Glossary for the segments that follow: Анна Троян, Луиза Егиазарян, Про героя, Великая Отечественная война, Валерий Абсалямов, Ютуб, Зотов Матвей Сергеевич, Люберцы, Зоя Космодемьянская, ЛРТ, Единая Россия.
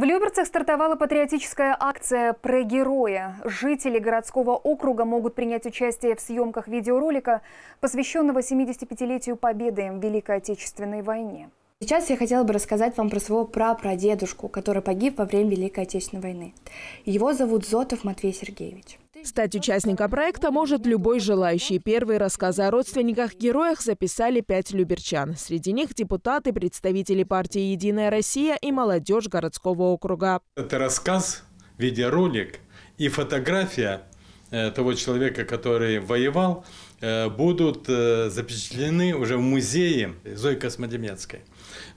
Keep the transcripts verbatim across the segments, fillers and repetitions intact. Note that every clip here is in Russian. В Люберцах стартовала патриотическая акция «Про героя». Жители городского округа могут принять участие в съемках видеоролика, посвященного семидесятипятилетию победы в Великой Отечественной войне. Сейчас я хотела бы рассказать вам про своего прапрадедушку, который погиб во время Великой Отечественной войны. Его зовут Зотов Матвей Сергеевич. Стать участником проекта может любой желающий. Первые рассказы о родственниках-героях записали пять люберчан. Среди них депутаты, представители партии «Единая Россия» и молодежь городского округа. Это рассказ, видеоролик и фотография того человека, который воевал, будут запечатлены уже в музее Зои Космодемьянской.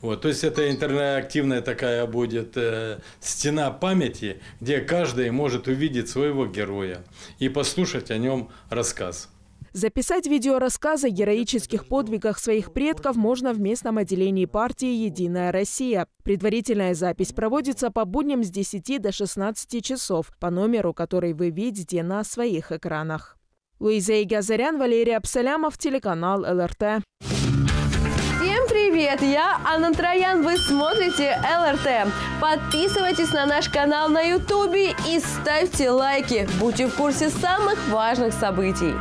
Вот, то есть это интерактивная такая будет э, стена памяти, где каждый может увидеть своего героя и послушать о нем рассказ. Записать видеорассказы о героических подвигах своих предков можно в местном отделении партии «Единая Россия». Предварительная запись проводится по будням с десяти до шестнадцати часов по номеру, который вы видите на своих экранах. Луиза Егиазарян, Валерий Абсалямов, телеканал ЛРТ. Всем привет! Я Анна Троян. Вы смотрите ЛРТ. Подписывайтесь на наш канал на Ютубе и ставьте лайки. Будьте в курсе самых важных событий.